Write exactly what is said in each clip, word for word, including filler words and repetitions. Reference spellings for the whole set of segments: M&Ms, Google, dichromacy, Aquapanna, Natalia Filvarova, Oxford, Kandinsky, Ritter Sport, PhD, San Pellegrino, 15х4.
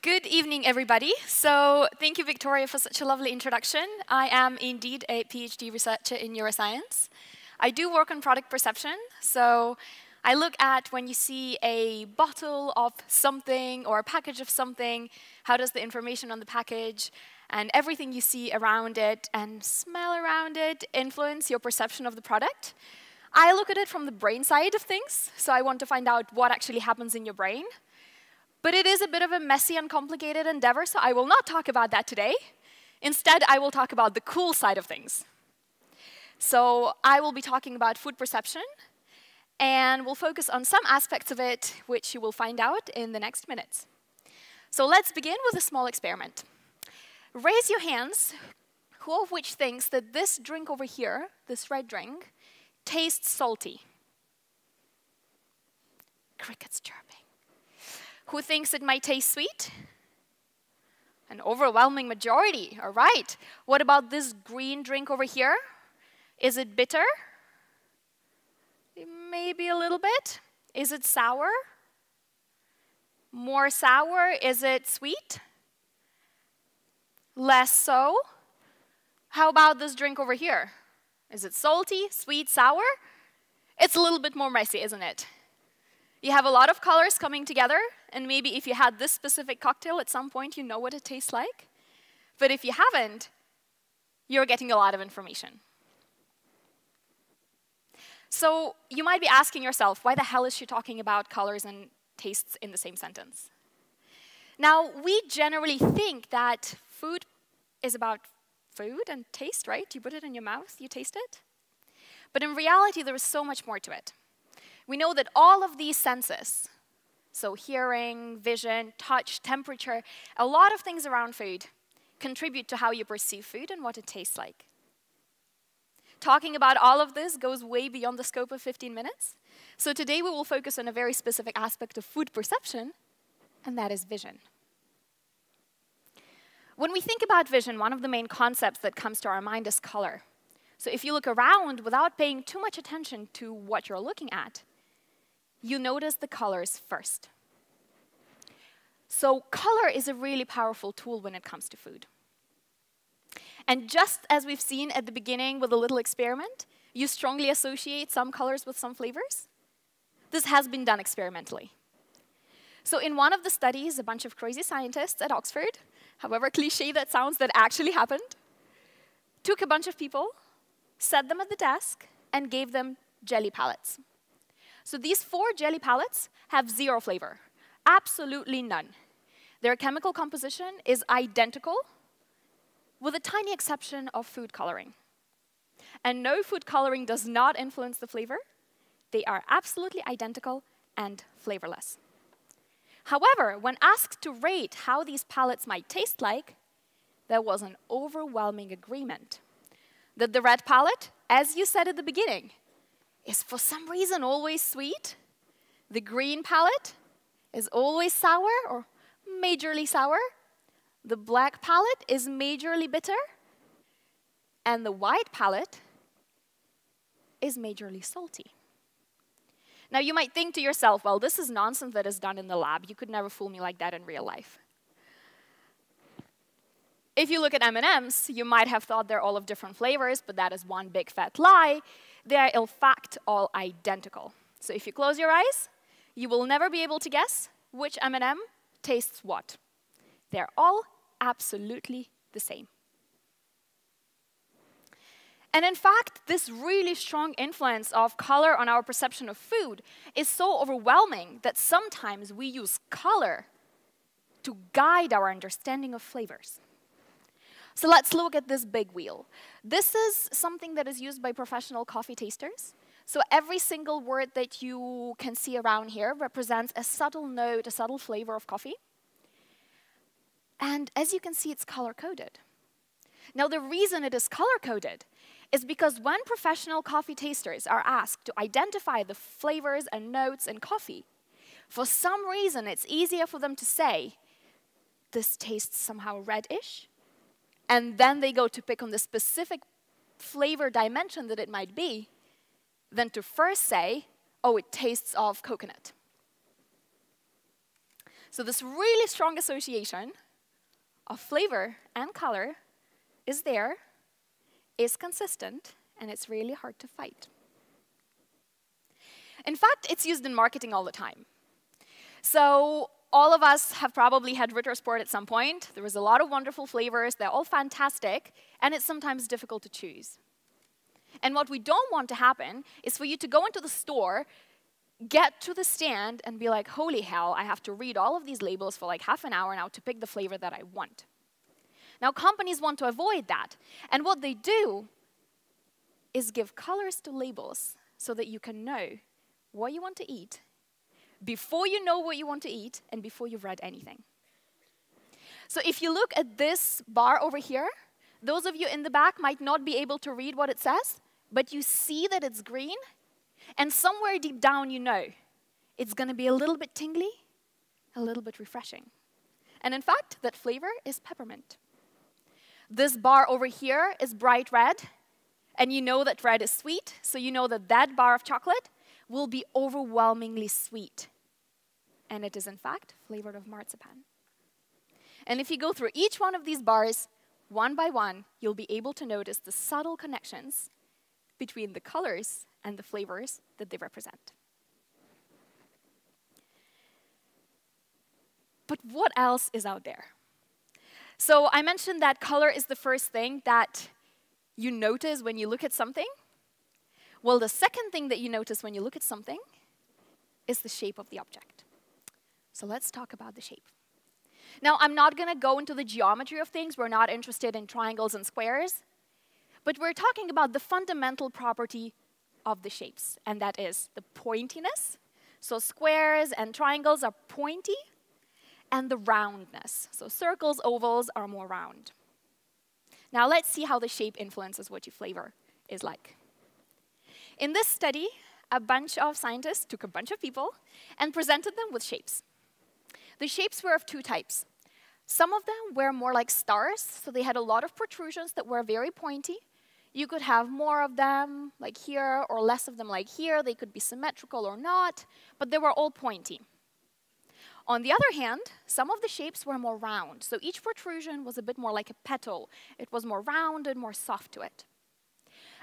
Good evening, everybody. So thank you, Victoria, for such a lovely introduction. I am indeed a PhD researcher in neuroscience. I do work on product perception. So I look at when you see a bottle of something or a package of something, how does the information on the package and everything you see around it and smell around it influence your perception of the product? I look at it from the brain side of things. So I want to find out what actually happens in your brain. But it is a bit of a messy and complicated endeavor, so I will not talk about that today. Instead, I will talk about the cool side of things. So I will be talking about food perception, and we'll focus on some aspects of it, which you will find out in the next minutes. So let's begin with a small experiment. Raise your hands, who of which thinks that this drink over here, this red drink, tastes salty? Crickets chirping. Who thinks it might taste sweet? An overwhelming majority, all right. What about this green drink over here? Is it bitter? Maybe a little bit. Is it sour? More sour? Is it sweet? Less so? How about this drink over here? Is it salty, sweet, sour? It's a little bit more messy, isn't it? You have a lot of colors coming together, and maybe if you had this specific cocktail at some point, you know what it tastes like. But if you haven't, you're getting a lot of information. So you might be asking yourself, why the hell is she talking about colors and tastes in the same sentence? Now, we generally think that food is about food and taste, right? You put it in your mouth, you taste it. But in reality, there is so much more to it. We know that all of these senses, so hearing, vision, touch, temperature, a lot of things around food contribute to how you perceive food and what it tastes like. Talking about all of this goes way beyond the scope of fifteen minutes. So today we will focus on a very specific aspect of food perception, and that is vision. When we think about vision, one of the main concepts that comes to our mind is color. So if you look around without paying too much attention to what you're looking at, you notice the colors first. So color is a really powerful tool when it comes to food. And just as we've seen at the beginning with a little experiment, you strongly associate some colors with some flavors. This has been done experimentally. So in one of the studies, a bunch of crazy scientists at Oxford, however cliché that sounds, that actually happened, took a bunch of people, set them at the desk, and gave them jelly palettes. So these four jelly palettes have zero flavor, absolutely none. Their chemical composition is identical, with a tiny exception of food coloring. And no, food coloring does not influence the flavor. They are absolutely identical and flavorless. However, when asked to rate how these palettes might taste like, there was an overwhelming agreement that the red palette, as you said at the beginning, is for some reason always sweet. The green palette is always sour or majorly sour. The black palette is majorly bitter. And the white palette is majorly salty. Now, you might think to yourself, well, this is nonsense that is done in the lab. You could never fool me like that in real life. If you look at M and Ms, you might have thought they're all of different flavors, but that is one big fat lie. They are, in fact, all identical. So if you close your eyes, you will never be able to guess which M and M tastes what. They're all absolutely the same. And in fact, this really strong influence of color on our perception of food is so overwhelming that sometimes we use color to guide our understanding of flavors. So let's look at this big wheel. This is something that is used by professional coffee tasters. So every single word that you can see around here represents a subtle note, a subtle flavor of coffee. And as you can see, it's color-coded. Now, the reason it is color-coded is because when professional coffee tasters are asked to identify the flavors and notes in coffee, for some reason, it's easier for them to say, this tastes somehow reddish. And then they go to pick on the specific flavor dimension that it might be, than to first say, oh, it tastes of coconut. So this really strong association of flavor and color is there, is consistent, and it's really hard to fight. In fact, it's used in marketing all the time. So all of us have probably had Ritter Sport at some point. There was a lot of wonderful flavors. They're all fantastic, and it's sometimes difficult to choose. And what we don't want to happen is for you to go into the store, get to the stand, and be like, holy hell, I have to read all of these labels for like half an hour now to pick the flavor that I want. Now, companies want to avoid that. And what they do is give colors to labels so that you can know what you want to eat before you know what you want to eat and before you've read anything. So if you look at this bar over here, those of you in the back might not be able to read what it says, but you see that it's green, and somewhere deep down you know it's going to be a little bit tingly, a little bit refreshing. And in fact, that flavor is peppermint. This bar over here is bright red, and you know that red is sweet, so you know that that bar of chocolate will be overwhelmingly sweet. And it is, in fact, flavored of marzipan. And if you go through each one of these bars, one by one, you'll be able to notice the subtle connections between the colors and the flavors that they represent. But what else is out there? So I mentioned that color is the first thing that you notice when you look at something. Well, the second thing that you notice when you look at something is the shape of the object. So let's talk about the shape. Now, I'm not going to go into the geometry of things. We're not interested in triangles and squares. But we're talking about the fundamental property of the shapes, and that is the pointiness. So squares and triangles are pointy, and the roundness. So circles, ovals are more round. Now, let's see how the shape influences what your flavor is like. In this study, a bunch of scientists took a bunch of people and presented them with shapes. The shapes were of two types. Some of them were more like stars, so they had a lot of protrusions that were very pointy. You could have more of them, like here, or less of them, like here. They could be symmetrical or not, but they were all pointy. On the other hand, some of the shapes were more round, so each protrusion was a bit more like a petal. It was more round and more soft to it.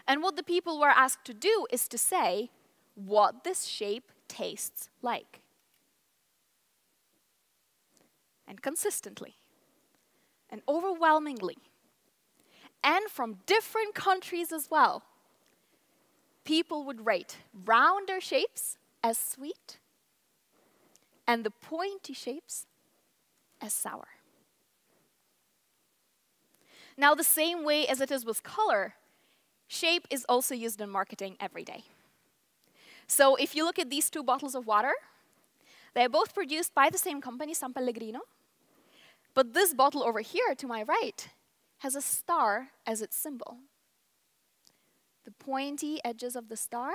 And what the people were asked to do is to say what this shape tastes like. And consistently, and overwhelmingly, and from different countries as well, people would rate rounder shapes as sweet and the pointy shapes as sour. Now, the same way as it is with color, shape is also used in marketing every day. So if you look at these two bottles of water, they're both produced by the same company, San Pellegrino. But this bottle over here, to my right, has a star as its symbol. The pointy edges of the star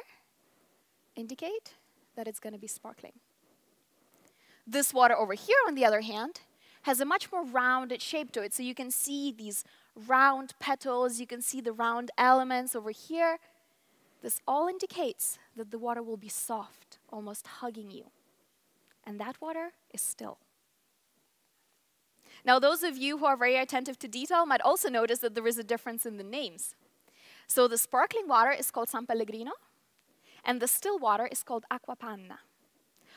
indicate that it's going to be sparkling. This water over here, on the other hand, has a much more rounded shape to it. So you can see these round petals, you can see the round elements over here. This all indicates that the water will be soft, almost hugging you. And that water is still. Now, those of you who are very attentive to detail might also notice that there is a difference in the names. So the sparkling water is called San Pellegrino, and the still water is called Aquapanna.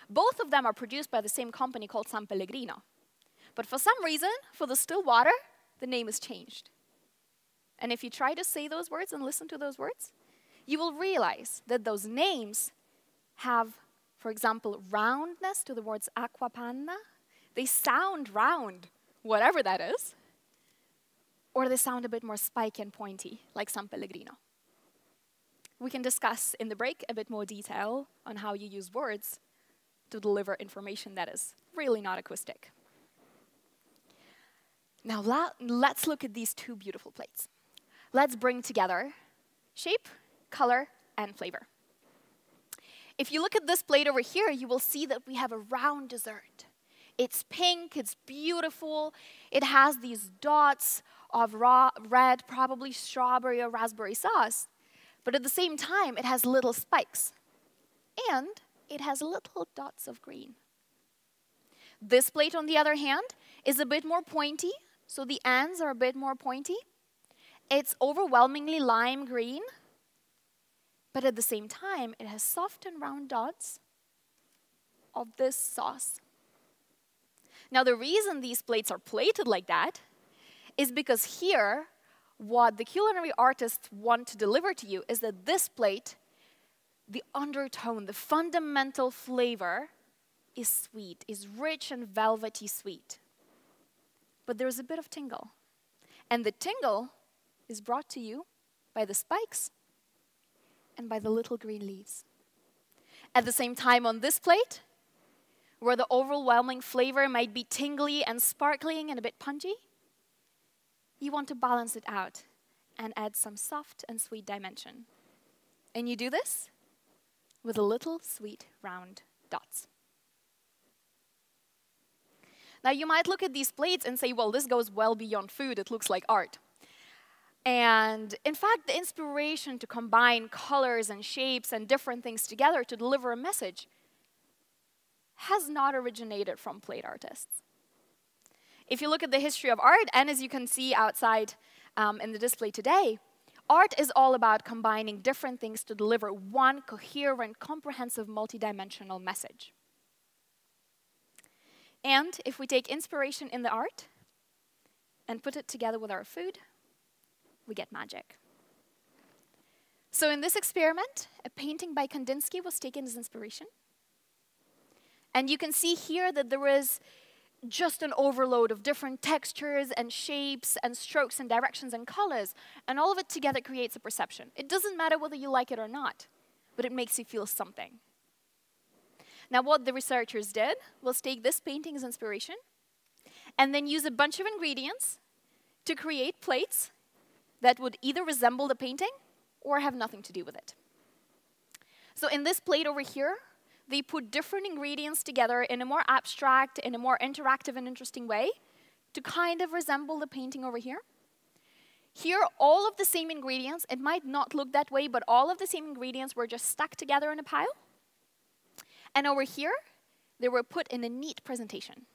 Both of them are produced by the same company called San Pellegrino. But for some reason, for the still water, the name is changed. And if you try to say those words and listen to those words, you will realize that those names have, for example, roundness to the words Aquapanna. They sound round, whatever that is. Or they sound a bit more spiky and pointy, like San Pellegrino. We can discuss in the break a bit more detail on how you use words to deliver information that is really not acoustic. Now, let's look at these two beautiful plates. Let's bring together shape, color, and flavor. If you look at this plate over here, you will see that we have a round dessert. It's pink, it's beautiful, it has these dots of raw red, probably strawberry or raspberry sauce, but at the same time, it has little spikes, and it has little dots of green. This plate, on the other hand, is a bit more pointy, so the ends are a bit more pointy. It's overwhelmingly lime green, but at the same time, it has soft and round dots of this sauce. Now, the reason these plates are plated like that is because here, what the culinary artists want to deliver to you is that this plate, the undertone, the fundamental flavor, is sweet, is rich and velvety sweet. But there's a bit of tingle. And the tingle is brought to you by the spikes and by the little green leaves. At the same time, on this plate, where the overwhelming flavor might be tingly and sparkling and a bit punchy, you want to balance it out and add some soft and sweet dimension. And you do this with a little sweet round dots. Now, you might look at these plates and say, well, this goes well beyond food. It looks like art. And in fact, the inspiration to combine colors and shapes and different things together to deliver a message has not originated from plate artists. If you look at the history of art, and as you can see outside um, in the display today, art is all about combining different things to deliver one coherent, comprehensive, multidimensional message. And if we take inspiration in the art and put it together with our food, we get magic. So in this experiment, a painting by Kandinsky was taken as inspiration. And you can see here that there is just an overload of different textures and shapes and strokes and directions and colors. And all of it together creates a perception. It doesn't matter whether you like it or not, but it makes you feel something. Now, what the researchers did was take this painting as inspiration and then use a bunch of ingredients to create plates that would either resemble the painting or have nothing to do with it. So in this plate over here, they put different ingredients together in a more abstract, in a more interactive and interesting way to kind of resemble the painting over here. Here, all of the same ingredients, it might not look that way, but all of the same ingredients were just stacked together in a pile. And over here, they were put in a neat presentation.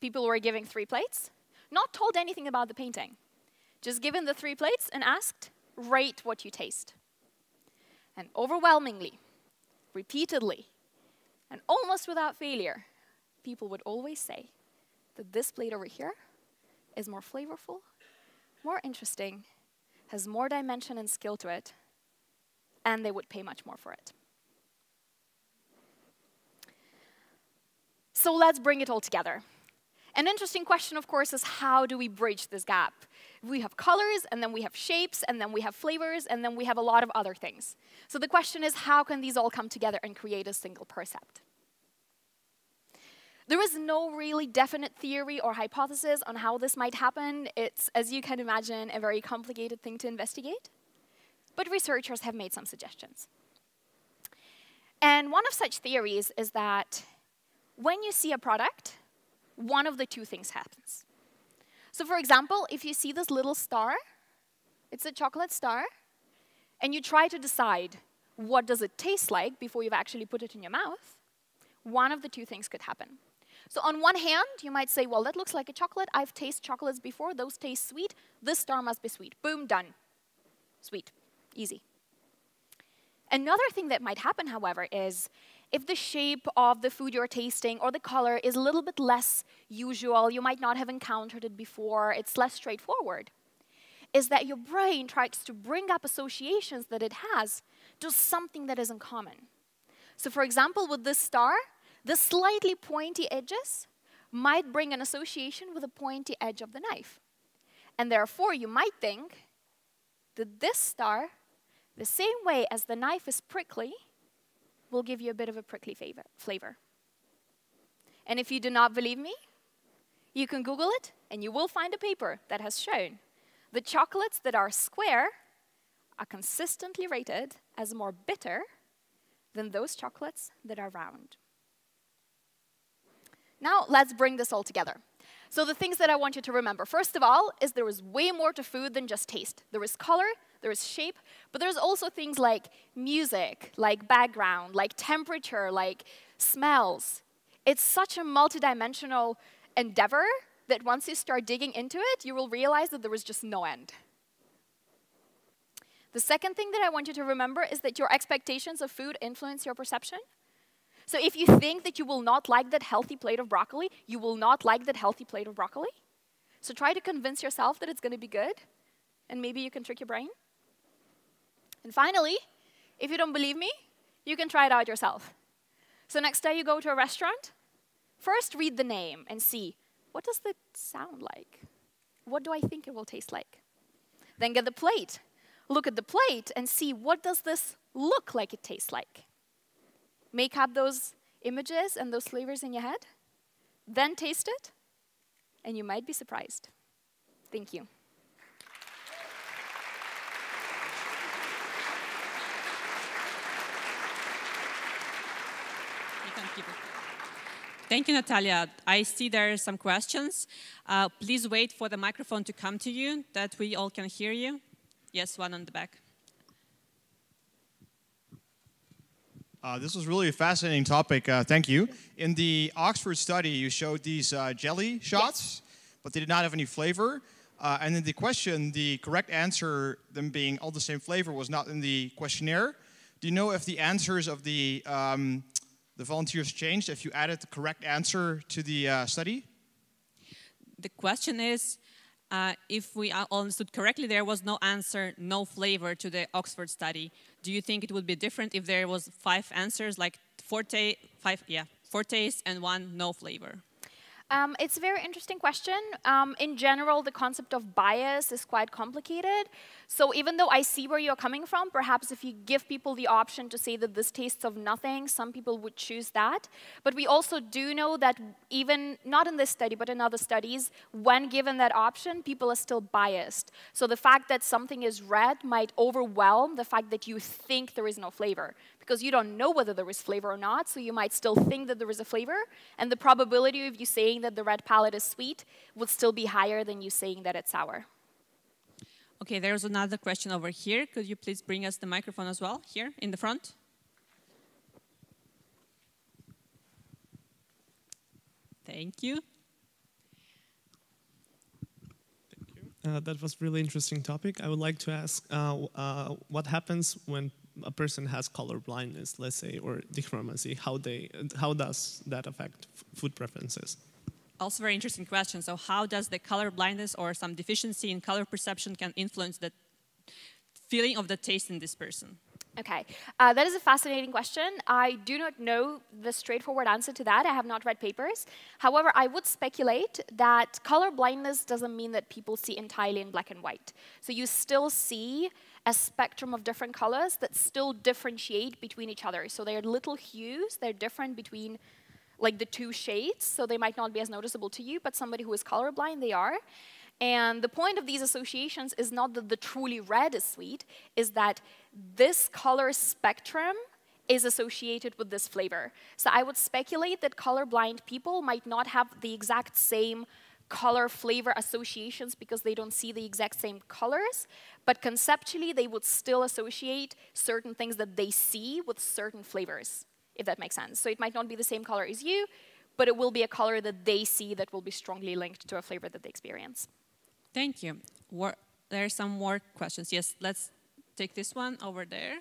People were given three plates, not told anything about the painting, just given the three plates and asked, rate what you taste. And overwhelmingly, repeatedly, and almost without failure, people would always say that this plate over here is more flavorful, more interesting, has more dimension and skill to it, and they would pay much more for it. So let's bring it all together. An interesting question, of course, is how do we bridge this gap? We have colors, and then we have shapes, and then we have flavors, and then we have a lot of other things. So the question is, how can these all come together and create a single percept? There is no really definite theory or hypothesis on how this might happen. It's, as you can imagine, a very complicated thing to investigate. But researchers have made some suggestions. And one of such theories is that when you see a product, one of the two things happens. So for example, if you see this little star, it's a chocolate star, and you try to decide what does it taste like before you've actually put it in your mouth, one of the two things could happen. So on one hand, you might say, well, that looks like a chocolate. I've tasted chocolates before. Those taste sweet. This star must be sweet. Boom, done. Sweet. Easy. Another thing that might happen, however, is if the shape of the food you're tasting or the color is a little bit less usual, you might not have encountered it before, it's less straightforward, is that your brain tries to bring up associations that it has to something that isn't common. So for example, with this star, the slightly pointy edges might bring an association with the pointy edge of the knife. And therefore, you might think that this star, the same way as the knife is prickly, will give you a bit of a prickly flavor. And if you do not believe me, you can Google it, and you will find a paper that has shown the chocolates that are square are consistently rated as more bitter than those chocolates that are round. Now, let's bring this all together. So the things that I want you to remember, first of all, is there is way more to food than just taste. There is color, there is shape, but there's also things like music, like background, like temperature, like smells. It's such a multidimensional endeavor that once you start digging into it, you will realize that there was just no end. The second thing that I want you to remember is that your expectations of food influence your perception. So if you think that you will not like that healthy plate of broccoli, you will not like that healthy plate of broccoli. So try to convince yourself that it's going to be good, and maybe you can trick your brain. And finally, if you don't believe me, you can try it out yourself. So next time you go to a restaurant, first read the name and see, what does that sound like? What do I think it will taste like? Then get the plate. Look at the plate and see, what does this look like it tastes like? Make up those images and those flavors in your head. Then taste it, and you might be surprised. Thank you. Thank you, Natalia. I see there are some questions. Uh, please wait for the microphone to come to you, that we all can hear you. Yes, one on the back. Uh, this was really a fascinating topic. Uh, thank you. In the Oxford study, you showed these uh, jelly shots, yes, but they did not have any flavor. Uh, and in the question, the correct answer, them being all the same flavor, was not in the questionnaire. Do you know if the answers of the um, the volunteers changed if you added the correct answer to the uh, study? The question is, uh, if we understood correctly, there was no answer, no flavor to the Oxford study. Do you think it would be different if there was five answers, like four, ta five, yeah, four tastes and one no flavor? Um, it's a very interesting question. Um, in general, the concept of bias is quite complicated. So even though I see where you're coming from, perhaps if you give people the option to say that this tastes of nothing, some people would choose that. But we also do know that even, not in this study, but in other studies, when given that option, people are still biased. So the fact that something is red might overwhelm the fact that you think there is no flavor, because you don't know whether there is flavor or not, so you might still think that there is a flavor, and the probability of you saying that the red palette is sweet would still be higher than you saying that it's sour. Okay, there's another question over here. Could you please bring us the microphone as well, here in the front? Thank you. Thank you. Uh, that was a really interesting topic. I would like to ask uh, uh, what happens when a person has color blindness, let's say, or dichromacy. How they, how does that affect food preferences? Also, very interesting question. So, how does the color blindness or some deficiency in color perception can influence the feeling of the taste in this person? Okay, uh, that is a fascinating question. I do not know the straightforward answer to that. I have not read papers. However, I would speculate that color blindness doesn't mean that people see entirely in black and white. So you still see a spectrum of different colors that still differentiate between each other. So they are little hues. They're different between like the two shades. So they might not be as noticeable to you, but somebody who is colorblind, they are. And the point of these associations is not that the truly red is sweet, is that this color spectrum is associated with this flavor. So I would speculate that colorblind people might not have the exact same color flavor associations because they don't see the exact same colors, but conceptually they would still associate certain things that they see with certain flavors, if that makes sense. So it might not be the same color as you, but it will be a color that they see that will be strongly linked to a flavor that they experience. Thank you. Were, there are some more questions. Yes, let's take this one over there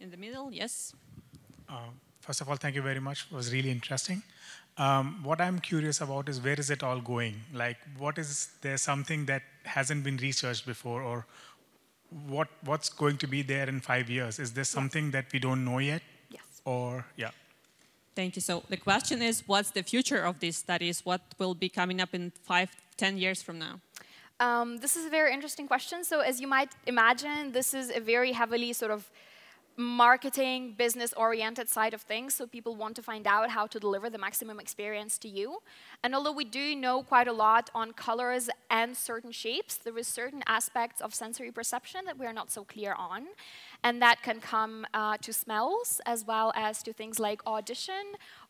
in the middle. Yes. Uh, first of all, thank you very much. It was really interesting. Um, what I'm curious about is where is it all going? Like, what is there something that hasn't been researched before, or what what's going to be there in five years? Is there something yes. that we don't know yet? Yes. Or, yeah. Thank you. So the question is, what's the future of these studies? What will be coming up in five, ten years from now? Um, this is a very interesting question. So as you might imagine, this is a very heavily sort of marketing, business-oriented side of things. So people want to find out how to deliver the maximum experience to you. And although we do know quite a lot on colors and certain shapes, there is certain aspects of sensory perception that we are not so clear on. And that can come uh, to smells as well as to things like audition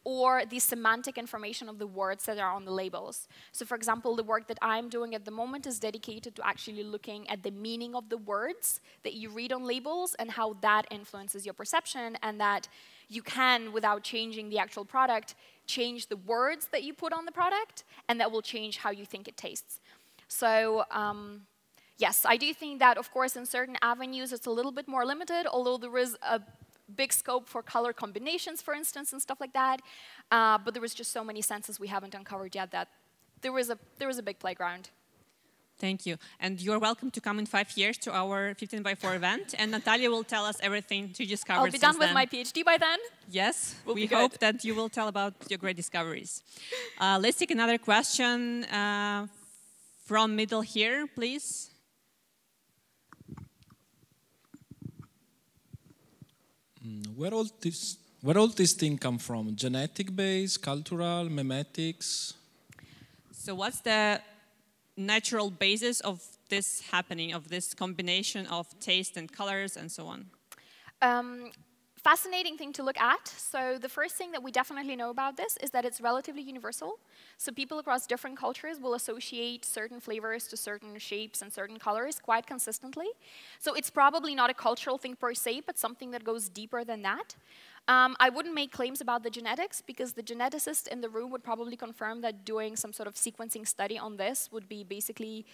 or the semantic information of the words that are on the labels. So for example, the work that I'm doing at the moment is dedicated to actually looking at the meaning of the words that you read on labels and how that influences your perception, and that you can, without changing the actual product, change the words that you put on the product, and that will change how you think it tastes. So um, yes, I do think that, of course, in certain avenues it's a little bit more limited, although there is a big scope for color combinations, for instance, and stuff like that. Uh, but there was just so many senses we haven't uncovered yet that there was a there was a big playground. Thank you. And you're welcome to come in five years to our fifteen by four event. And Natalia will tell us everything she discovered. I'll be done with then. my PhD by then. Yes, we'll we hope that you will tell about your great discoveries. Uh, let's take another question uh, from middle here, please. Where all this, where all these things come from? Genetic base, cultural, memetics? So what's the natural basis of this happening, of this combination of taste and colors and so on? Um, fascinating thing to look at. So the first thing that we definitely know about this is that it's relatively universal. So people across different cultures will associate certain flavors to certain shapes and certain colors quite consistently. So it's probably not a cultural thing per se, but something that goes deeper than that. Um, I wouldn't make claims about the genetics, because the geneticist in the room would probably confirm that doing some sort of sequencing study on this would be basically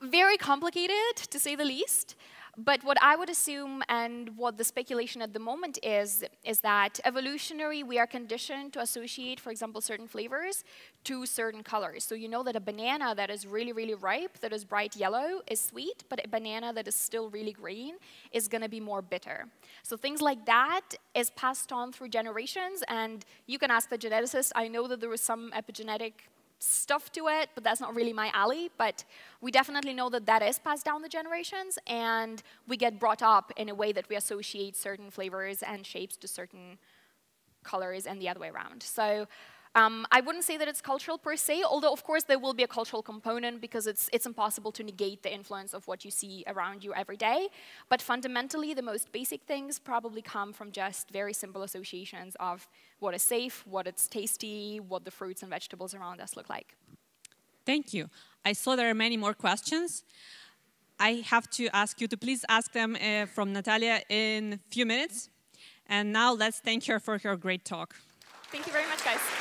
very complicated, to say the least. But what I would assume, and what the speculation at the moment is, is that evolutionary, we are conditioned to associate, for example, certain flavors to certain colors. So you know that a banana that is really, really ripe, that is bright yellow, is sweet, but a banana that is still really green is going to be more bitter. So things like that is passed on through generations, and you can ask the geneticist. I know that there was some epigenetic stuff to it, but that's not really my alley. But we definitely know that that is passed down the generations, and we get brought up in a way that we associate certain flavors and shapes to certain colors and the other way around. So um, I wouldn't say that it's cultural per se, although of course there will be a cultural component, because it's, it's impossible to negate the influence of what you see around you every day. But fundamentally, the most basic things probably come from just very simple associations of what is safe, what it's tasty, what the fruits and vegetables around us look like. Thank you. I saw there are many more questions. I have to ask you to please ask them uh, from Natalia in a few minutes. And now let's thank her for her great talk. Thank you very much, guys.